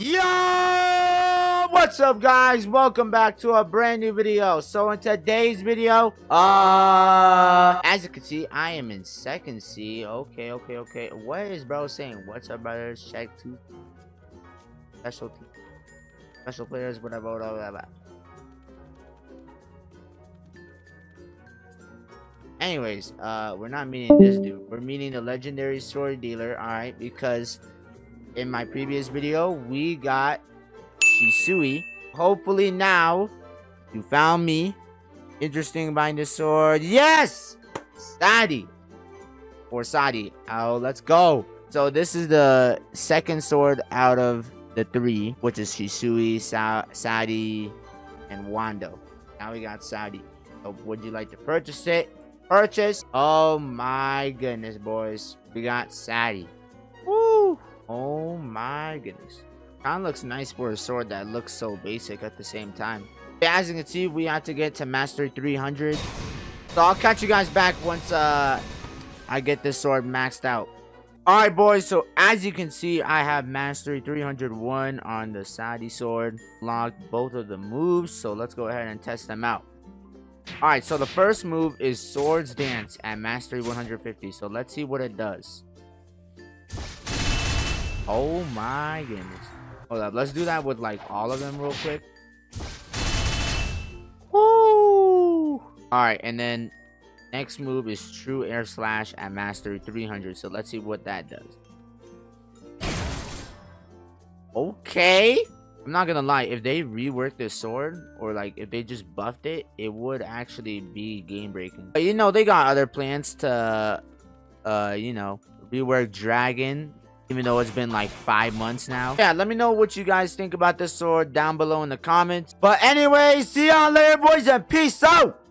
Yo, what's up guys, welcome back to a brand new video. So in today's video, as you can see, I am in second C. Okay, what is bro saying? What's up brothers, check two special players, whatever. Anyways, we're not meeting this dude, we're meeting the legendary sword dealer. All right, because in my previous video, we got Shisui. Hopefully now, you found me interesting behind the sword. Yes! Saddi. Or Saddi. Oh, let's go. So this is the second sword out of the three, which is Shisui, Saddi, and Wando. Now we got Saddi. So would you like to purchase it? Purchase. Oh my goodness, boys. We got Saddi. Woo! Oh my goodness, kind of looks nice for a sword that looks so basic at the same time. As you can see, we have to get to master 300, so I'll catch you guys back once I get this sword maxed out. All right boys, so as you can see, I have mastery 301 on the Saddi sword, locked both of the moves, so let's go ahead and test them out. All right, so the first move is Swords Dance at mastery 150, so let's see what it does. Oh my goodness. Hold up, let's do that with like all of them real quick. Woo! Alright, and then next move is True Air Slash at mastery 300. So let's see what that does. Okay. I'm not gonna lie, if they reworked this sword, or like if they just buffed it, it would actually be game breaking. But you know, they got other plans to, you know, rework Dragon. Even though it's been like 5 months now. Yeah, let me know what you guys think about this sword down below in the comments. But anyway, see y'all later boys, and peace out!